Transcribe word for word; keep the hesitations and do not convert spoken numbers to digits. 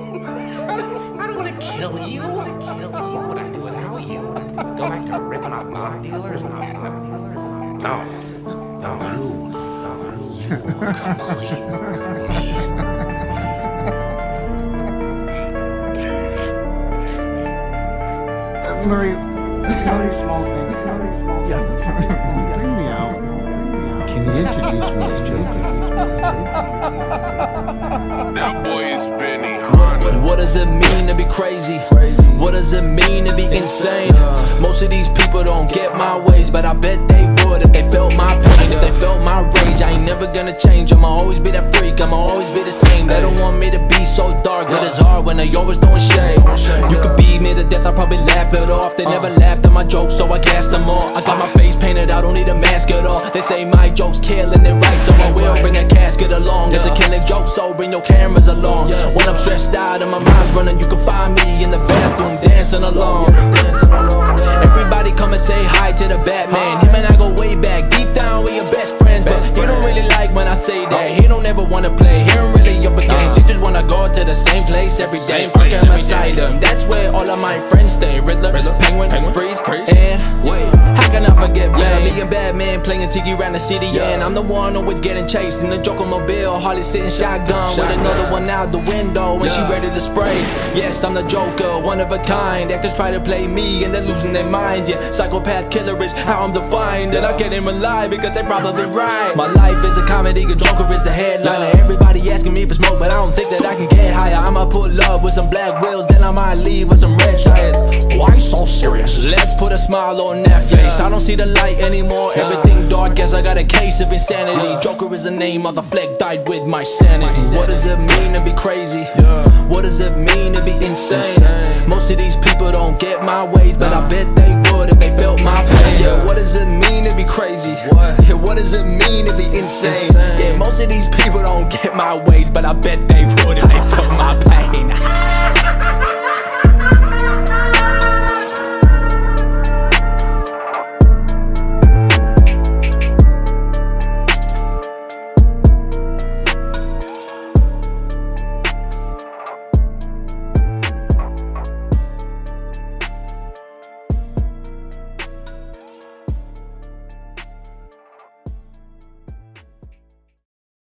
I don't want to kill you. I want to kill you. What would I do without you? Go back to ripping off mob dealers? No, no, no, no, no. You will complete me. Murray, very small thing. Very small thing. Yeah. Bring me out. Can you introduce me as Joker? That boy is Benny Hunter. What does it mean to be crazy? Crazy. What does it mean to be insane? Uh, Most of these people don't get my ways, but I bet they would if they felt my pain, if they felt my rage. I ain't never gonna change. I'ma always be that freak. I'ma always be the same. They don't want me to be so dark, but it's hard when they always throwing shade. You could be me to death. I probably laugh it off. They never laughed at my jokes, so I gassed them all. I got my face painted. I don't need a mask at all. They say my jokes killing it right, so I will bring a casket along. It's a killing joke, so bring your cameras along. When I'm stressed out and my mind's running, you can find me in the bathroom dancing along. Everybody come and say hi to the Batman. Him and I go way back. Deep down, we your best friends, but he don't really like when I say that. He don't ever wanna play. He don't really up a game. He just wanna go to the same place every day. Park him beside him. That's where all of my friends stay. Riddler, Penguin, Freeze, and wait. How can I forget Batman? Me and Batman playing Tiki around the city, and I'm the one always getting chased in the Joker mobile. Harley sitting shotgun with another one out the window, and she ready to spray. Yes, I'm the Joker, one of a kind. Actors try to play me, and they're losing their minds. Yeah, psychopath killer is how I'm defined, and I can't even lie because they probably right. My life is a comedy, a Joker is the headline. Everybody asking me for smoke, but I don't think that I can get higher. I'ma pull up with some black wheels, then I might leave with some red tires. Why so serious? Let's put a smile on that face. I don't see the light anymore. Everything dark, guess I got a case of insanity. Joker is the name, Arthur Fleck died with my sanity. What does it mean to be crazy? What does it mean to be insane? Most of these people don't get my ways, but I bet they would if they felt my pain. Yeah, what does it mean to be crazy? Yeah, what does it mean to be insane? Yeah, most of these people don't get my ways, but I bet they would if they felt my pain.